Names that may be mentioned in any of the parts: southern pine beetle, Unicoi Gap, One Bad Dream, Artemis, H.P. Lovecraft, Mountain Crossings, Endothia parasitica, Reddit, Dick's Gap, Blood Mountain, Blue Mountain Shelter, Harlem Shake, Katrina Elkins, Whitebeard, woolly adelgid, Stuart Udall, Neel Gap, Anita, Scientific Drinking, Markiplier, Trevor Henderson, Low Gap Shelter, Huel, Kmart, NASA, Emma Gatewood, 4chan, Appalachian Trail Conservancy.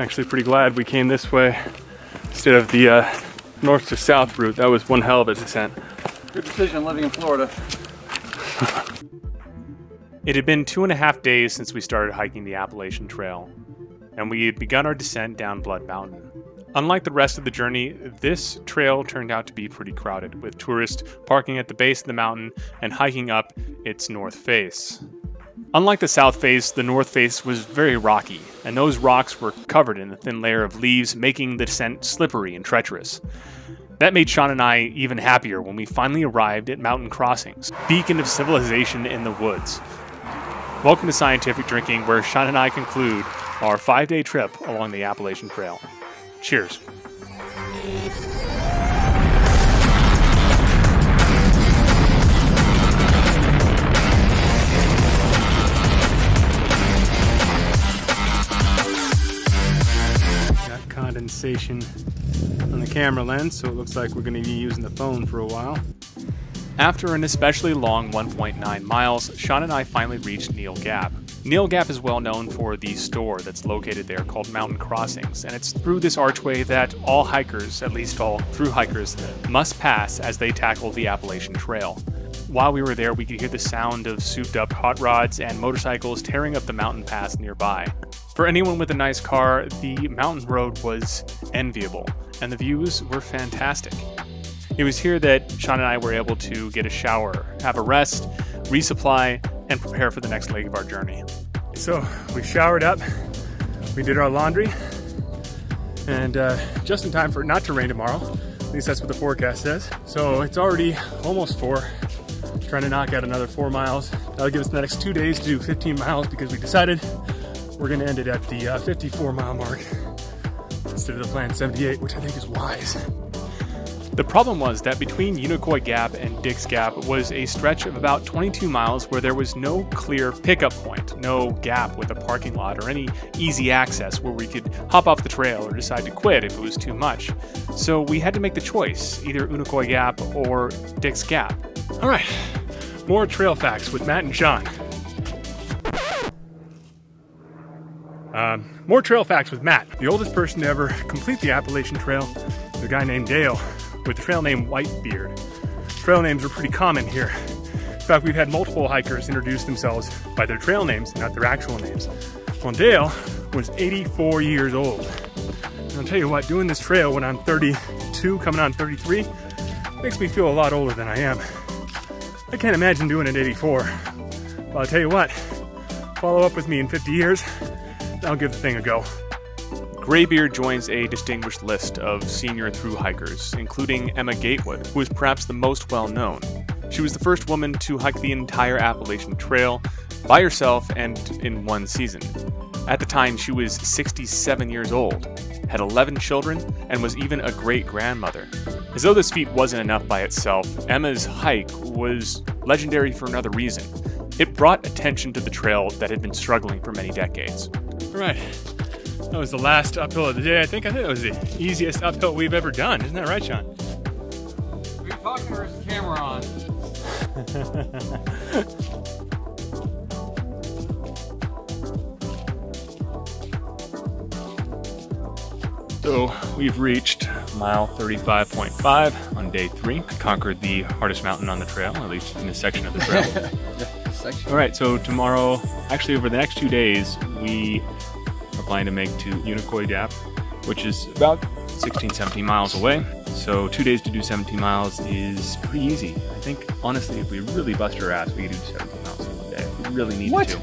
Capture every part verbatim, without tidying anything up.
Actually pretty glad we came this way instead of the uh, north to south route. That was one hell of a descent. Good decision living in Florida. It had been two and a half days since we started hiking the Appalachian Trail, and we had begun our descent down Blood Mountain. Unlike the rest of the journey, this trail turned out to be pretty crowded, with tourists parking at the base of the mountain and hiking up its north face. Unlike the south face, the north face was very rocky, and those rocks were covered in a thin layer of leaves, making the descent slippery and treacherous. That made Sean and I even happier when we finally arrived at Mountain Crossings, beacon of civilization in the woods. Welcome to Scientific Drinking, where Sean and I conclude our five-day trip along the Appalachian Trail. Cheers. Got condensation on the camera lens, so it looks like we're going to be using the phone for a while. After an especially long one point nine miles, Sean and I finally reached Neel Gap. Neel Gap is well known for the store that's located there called Mountain Crossings, and it's through this archway that all hikers, at least all through hikers, must pass as they tackle the Appalachian Trail. While we were there, we could hear the sound of souped-up hot rods and motorcycles tearing up the mountain pass nearby. For anyone with a nice car, the mountain road was enviable, and the views were fantastic. It was here that Sean and I were able to get a shower, have a rest, resupply, and prepare for the next leg of our journey. So we showered up, we did our laundry, and uh, just in time for it not to rain tomorrow. At least that's what the forecast says. So it's already almost four. I'm trying to knock out another four miles. That'll give us the next two days to do fifteen miles because we decided we're gonna end it at the uh, fifty-four mile mark instead of the planned seventy-eight, which I think is wise. The problem was that between Unicoi Gap and Dick's Gap was a stretch of about twenty-two miles where there was no clear pickup point, no gap with a parking lot or any easy access where we could hop off the trail or decide to quit if it was too much. So we had to make the choice, either Unicoi Gap or Dick's Gap. All right, more trail facts with Matt and Sean. Um, more trail facts with Matt. The oldest person to ever complete the Appalachian Trail is a guy named Dale, with the trail name Whitebeard. Trail names are pretty common here. In fact, we've had multiple hikers introduce themselves by their trail names, not their actual names. Well, Dale was eighty-four years old. And I'll tell you what, doing this trail when I'm thirty-two, coming on thirty-three, makes me feel a lot older than I am. I can't imagine doing it at eighty-four. Well, I'll tell you what, follow up with me in fifty years, and I'll give the thing a go. Greybeard joins a distinguished list of senior thru hikers, including Emma Gatewood, who is perhaps the most well-known. She was the first woman to hike the entire Appalachian Trail by herself and in one season. At the time, she was sixty-seven years old, had eleven children, and was even a great-grandmother. As though this feat wasn't enough by itself, Emma's hike was legendary for another reason. It brought attention to the trail that had been struggling for many decades. All right. That was the last uphill of the day. I think I think that was the easiest uphill we've ever done. Isn't that right, Sean? Are you talking or is the camera on? So we've reached mile thirty-five point five on day three. I conquered the hardest mountain on the trail, at least in this section of the trail. Yeah, section. All right, so tomorrow, actually over the next two days, we planning to make to Unicoi Gap, which is about sixteen, seventeen miles away. So two days to do seventeen miles is pretty easy. I think, honestly, if we really bust our ass, we could do seventeen miles in one day. If we really need what? to.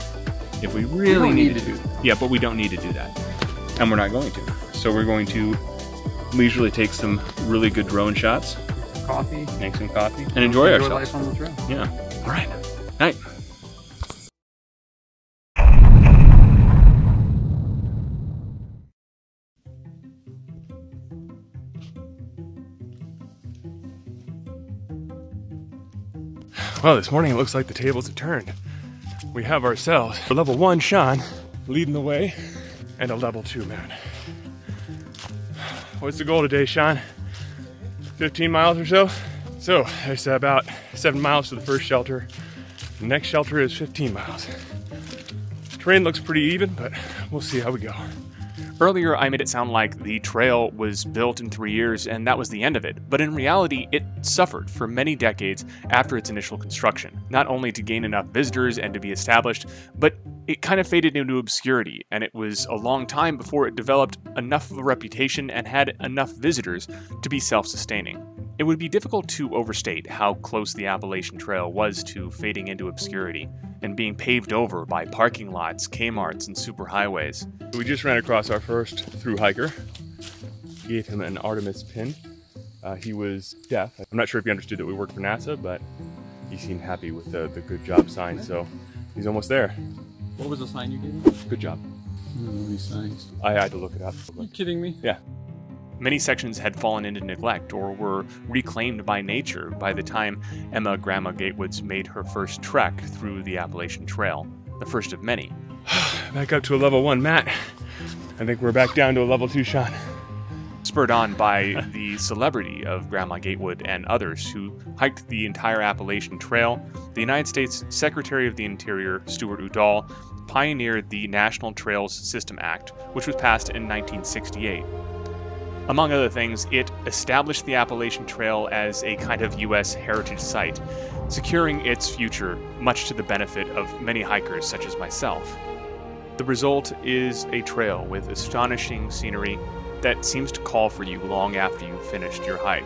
If we really we need, need to do that. Yeah, but we don't need to do that. And we're not going to. So we're going to leisurely take some really good drone shots. Coffee. Make some coffee. And enjoy, enjoy ourselves. Life on the trail. Yeah. All right. Night. Well, this morning it looks like the tables have turned. We have ourselves a level one Sean leading the way and a level two man. What's the goal today, Sean? fifteen miles or so? So it's about seven miles to the first shelter. The next shelter is fifteen miles. Terrain looks pretty even, but we'll see how we go. Earlier, I made it sound like the trail was built in three years and that was the end of it, but in reality, it suffered for many decades after its initial construction, not only to gain enough visitors and to be established, but it kind of faded into obscurity, and it was a long time before it developed enough of a reputation and had enough visitors to be self-sustaining. It would be difficult to overstate how close the Appalachian Trail was to fading into obscurity and being paved over by parking lots, Kmarts, and superhighways. We just ran across our first through hiker. Gave him an Artemis pin. Uh, he was deaf. I'm not sure if he understood that we work for NASA, but he seemed happy with the, the good job sign, so he's almost there. What was the sign you gave him? Good job. These signs. I had to look it up. Are you kidding me? Yeah. Many sections had fallen into neglect or were reclaimed by nature by the time Emma Grandma Gatewoods made her first trek through the Appalachian Trail, the first of many. Back up to a level one, Matt. I think we're back down to a level two, Sean. Spurred on by the celebrity of Grandma Gatewood and others who hiked the entire Appalachian Trail, the United States Secretary of the Interior, Stuart Udall, pioneered the National Trails System Act, which was passed in nineteen sixty-eight. Among other things, it established the Appalachian Trail as a kind of U S heritage site, securing its future much to the benefit of many hikers such as myself. The result is a trail with astonishing scenery that seems to call for you long after you've finished your hike.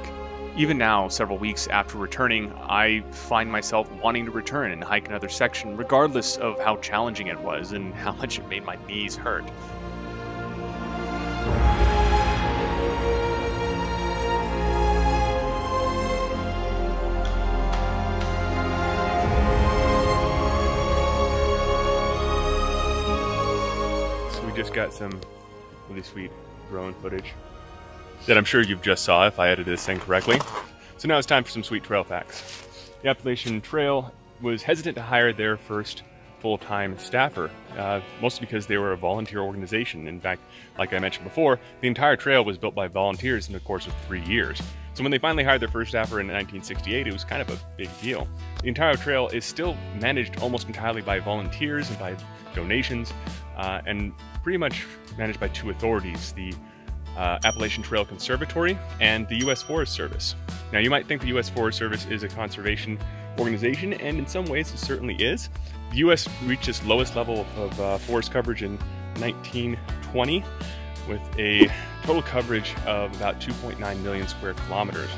Even now, several weeks after returning, I find myself wanting to return and hike another section, regardless of how challenging it was and how much it made my knees hurt. Just got some really sweet drone footage that I'm sure you've just saw if I edited this thing correctly. So now it's time for some sweet trail facts. The Appalachian Trail was hesitant to hire their first full-time staffer, uh, mostly because they were a volunteer organization. In fact, like I mentioned before, the entire trail was built by volunteers in the course of three years. So when they finally hired their first staffer in nineteen sixty-eight, it was kind of a big deal. The entire trail is still managed almost entirely by volunteers and by donations, uh, and pretty much managed by two authorities, the uh, Appalachian Trail Conservatory and the U S Forest Service. Now, you might think the U S Forest Service is a conservation organization, and in some ways it certainly is. The U S reached its lowest level of uh, forest coverage in nineteen twenty with a total coverage of about two point nine million square kilometers.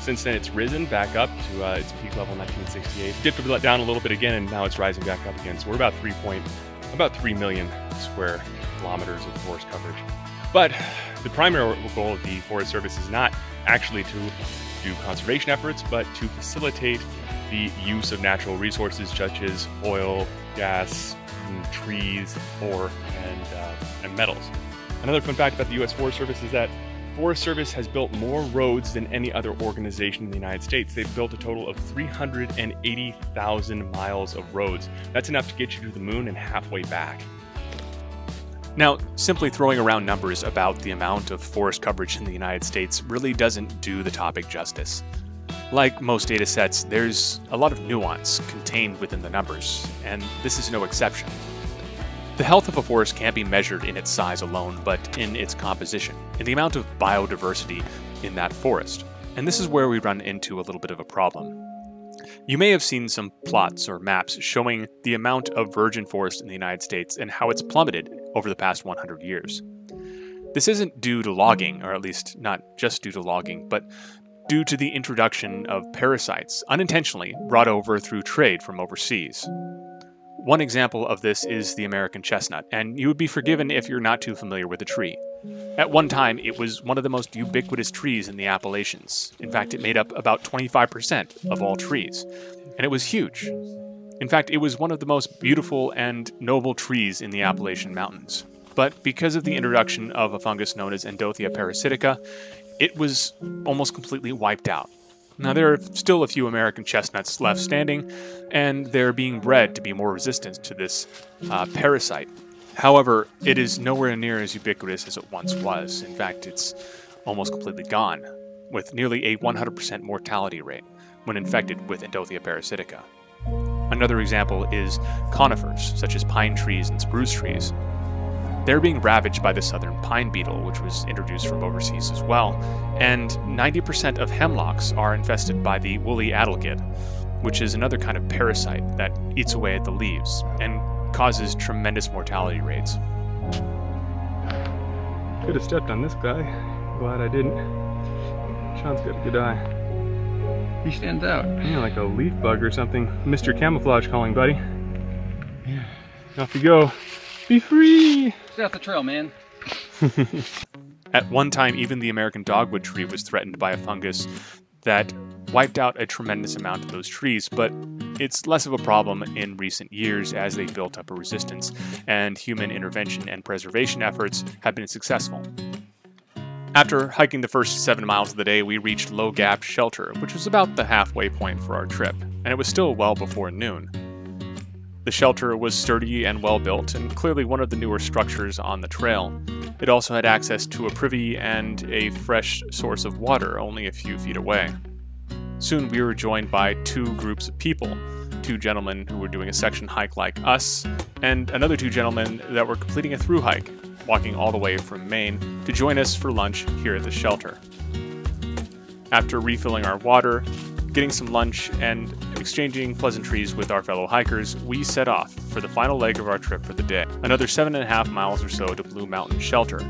Since then, it's risen back up to uh, its peak level in nineteen sixty-eight, dipped a down a little bit again, and now it's rising back up again. So we're about three point, about three million square kilometers of forest coverage. But the primary goal of the Forest Service is not actually to do conservation efforts, but to facilitate the use of natural resources such as oil, gas, and trees, ore, and, uh, and metals. Another fun fact about the U S Forest Service is that Forest Service has built more roads than any other organization in the United States. They've built a total of three hundred eighty thousand miles of roads. That's enough to get you to the moon and halfway back. Now, simply throwing around numbers about the amount of forest coverage in the United States really doesn't do the topic justice. Like most data sets, there's a lot of nuance contained within the numbers, and this is no exception. The health of a forest can't be measured in its size alone, but in its composition, in the amount of biodiversity in that forest. And this is where we run into a little bit of a problem. You may have seen some plots or maps showing the amount of virgin forest in the United States and how it's plummeted over the past one hundred years. This isn't due to logging, or at least not just due to logging, but due to the introduction of parasites unintentionally brought over through trade from overseas. One example of this is the American chestnut, and you would be forgiven if you're not too familiar with the tree. At one time, it was one of the most ubiquitous trees in the Appalachians. In fact, it made up about twenty-five percent of all trees, and it was huge. In fact, it was one of the most beautiful and noble trees in the Appalachian Mountains. But because of the introduction of a fungus known as Endothia parasitica, it was almost completely wiped out. Now, there are still a few American chestnuts left standing, and they're being bred to be more resistant to this uh, parasite. However, it is nowhere near as ubiquitous as it once was. In fact, it's almost completely gone, with nearly a one hundred percent mortality rate. when infected with Endothia parasitica. Another example is conifers, such as pine trees and spruce trees. They're being ravaged by the southern pine beetle, which was introduced from overseas as well, and ninety percent of hemlocks are infested by the woolly adelgid, which is another kind of parasite that eats away at the leaves and causes tremendous mortality rates. Could have stepped on this guy. Glad I didn't. Sean's got a good eye. He stands out. Yeah, like a leaf bug or something. Mister Camouflage calling, buddy. Yeah. Off you go. Be free! Stay off the trail, man. At one time, even the American dogwood tree was threatened by a fungus that wiped out a tremendous amount of those trees, but it's less of a problem in recent years as they built up a resistance, and human intervention and preservation efforts have been successful. After hiking the first seven miles of the day, we reached Low Gap Shelter, which was about the halfway point for our trip, and it was still well before noon. The shelter was sturdy and well-built, and clearly one of the newer structures on the trail. It also had access to a privy and a fresh source of water only a few feet away. Soon we were joined by two groups of people, two gentlemen who were doing a section hike like us, and another two gentlemen that were completing a through hike, walking all the way from Maine to join us for lunch here at the shelter. After refilling our water, getting some lunch, and exchanging pleasantries with our fellow hikers, we set off for the final leg of our trip for the day, another seven and a half miles or so to Blue Mountain Shelter.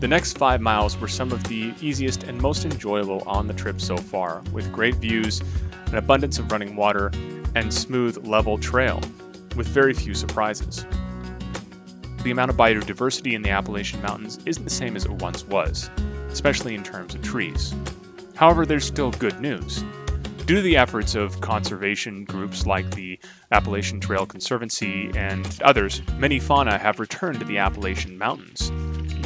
The next five miles were some of the easiest and most enjoyable on the trip so far, with great views, an abundance of running water, and smooth, level trail, with very few surprises. The amount of biodiversity in the Appalachian Mountains isn't the same as it once was, especially in terms of trees. However, there's still good news. Due to the efforts of conservation groups like the Appalachian Trail Conservancy and others, many fauna have returned to the Appalachian Mountains.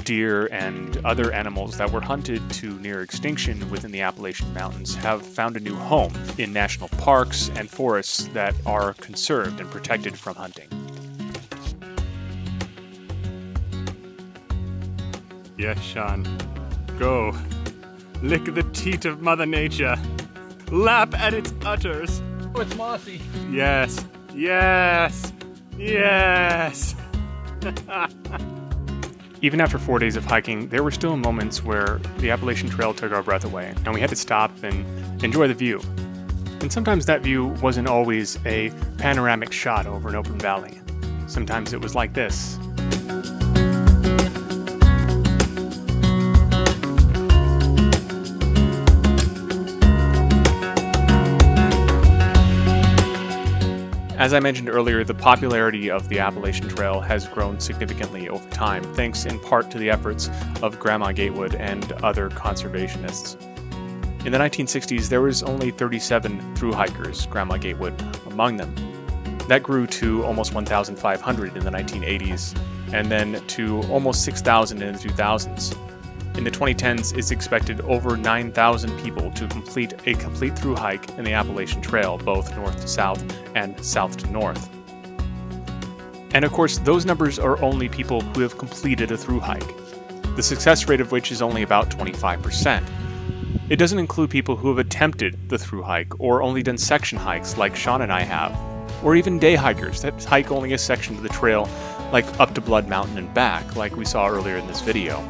Deer and other animals that were hunted to near extinction within the Appalachian Mountains have found a new home in national parks and forests that are conserved and protected from hunting. Yes, Sean. Go. Lick the teat of Mother Nature. Lap at its utters. Oh, it's mossy. Yes. Yes. Yes. Even after four days of hiking, there were still moments where the Appalachian Trail took our breath away, and we had to stop and enjoy the view. And sometimes that view wasn't always a panoramic shot over an open valley. Sometimes it was like this. As I mentioned earlier, the popularity of the Appalachian Trail has grown significantly over time, thanks in part to the efforts of Grandma Gatewood and other conservationists. In the nineteen sixties, there was only thirty-seven thru-hikers, Grandma Gatewood among them. That grew to almost one thousand five hundred in the nineteen eighties, and then to almost six thousand in the two thousands. In the twenty tens, it's expected over nine thousand people to complete a complete through hike in the Appalachian Trail, both north to south and south to north. And of course, those numbers are only people who have completed a through hike, the success rate of which is only about twenty-five percent. It doesn't include people who have attempted the through hike or only done section hikes like Sean and I have, or even day hikers that hike only a section of the trail, like up to Blood Mountain and back, like we saw earlier in this video.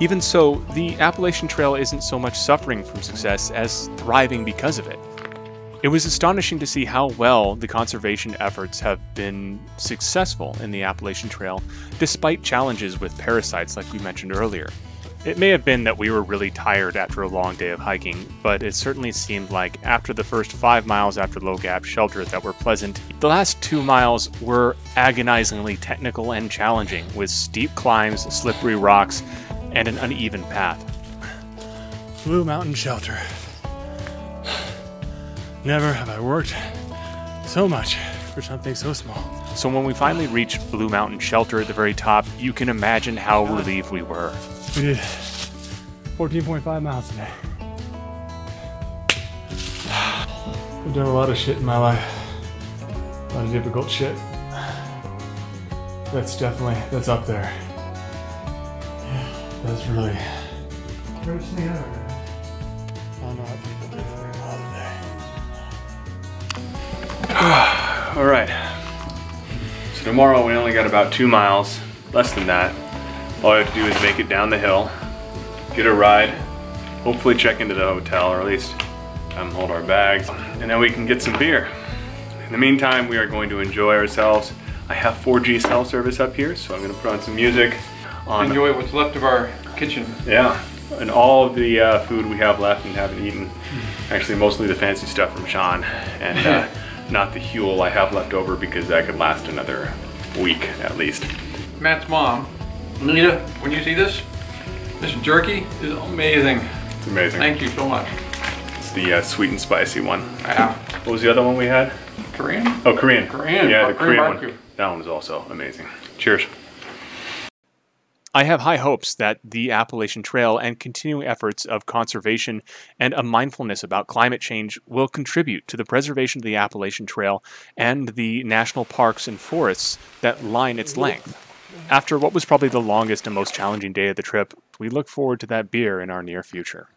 Even so, the Appalachian Trail isn't so much suffering from success as thriving because of it. It was astonishing to see how well the conservation efforts have been successful in the Appalachian Trail, despite challenges with parasites like we mentioned earlier. It may have been that we were really tired after a long day of hiking, but it certainly seemed like after the first five miles after Low Gap Shelter that were pleasant, the last two miles were agonizingly technical and challenging, with steep climbs, slippery rocks, and an uneven path. Blue Mountain Shelter. Never have I worked so much for something so small. So when we finally reached Blue Mountain Shelter at the very top, you can imagine how relieved we were. We did fourteen point five miles today. I've done a lot of shit in my life. A lot of difficult shit. That's definitely, that's up there. That's really... I don't know how people do that. All right, so tomorrow we only got about two miles, less than that. All I have to do is make it down the hill, get a ride, hopefully check into the hotel, or at least um, hold our bags, and then we can get some beer. In the meantime, we are going to enjoy ourselves. I have four G cell service up here, so I'm gonna put on some music. On enjoy what's left of our kitchen. Yeah, and all of the uh, food we have left and haven't eaten. Actually, mostly the fancy stuff from Sean, and uh, not the Huel I have left over, because that could last another week at least. Matt's mom, Anita, when you see this, this jerky is amazing. It's amazing. Thank you so much. It's the uh, sweet and spicy one. Wow. What was the other one we had? Korean? Oh, Korean. Korean. Yeah, the Korean, Korean one. That one was also amazing. Cheers. I have high hopes that the Appalachian Trail and continuing efforts of conservation and a mindfulness about climate change will contribute to the preservation of the Appalachian Trail and the national parks and forests that line its length. After what was probably the longest and most challenging day of the trip, we look forward to that beer in our near future.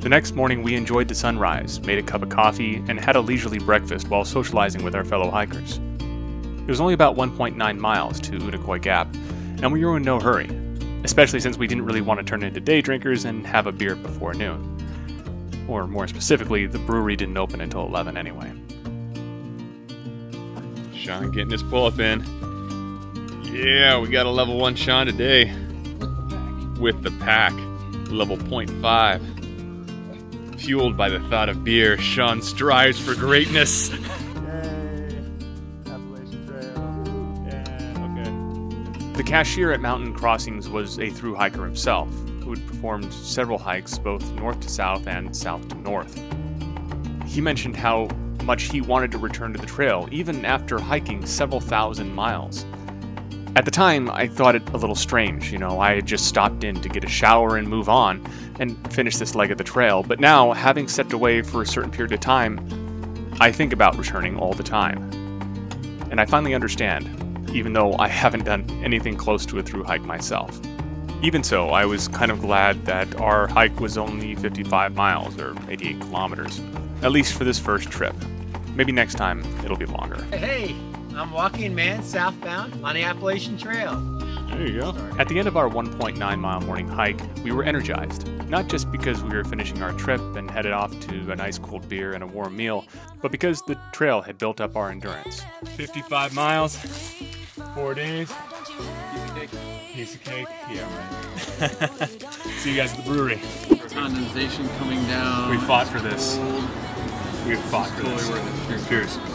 The next morning, we enjoyed the sunrise, made a cup of coffee, and had a leisurely breakfast while socializing with our fellow hikers. It was only about one point nine miles to Unicoi Gap, and we were in no hurry, especially since we didn't really want to turn into day drinkers and have a beer before noon. Or more specifically, the brewery didn't open until eleven anyway. Sean getting his pull-up in. Yeah, we got a level one Sean today. With the pack. Level point five. Fueled by the thought of beer, Sean strives for greatness. Yay! Appalachian Trail. Yeah, okay. The cashier at Mountain Crossings was a through hiker himself, who had performed several hikes both north to south and south to north. He mentioned how much he wanted to return to the trail, even after hiking several thousand miles. At the time, I thought it a little strange, you know, I had just stopped in to get a shower and move on, and finish this leg of the trail, but now, having stepped away for a certain period of time, I think about returning all the time. And I finally understand, even though I haven't done anything close to a through hike myself. Even so, I was kind of glad that our hike was only fifty-five miles, or eighty-eight kilometers, at least for this first trip. Maybe next time, it'll be longer. Hey! I'm walking, man, southbound on the Appalachian Trail. There you go. At the end of our one point nine mile morning hike, we were energized. Not just because we were finishing our trip and headed off to a nice cold beer and a warm meal, but because the trail had built up our endurance. fifty-five miles, four days. Piece of cake. Piece of cake. Yeah, right. See you guys at the brewery. Condensation coming down. We fought for this. We fought for this. Cheers.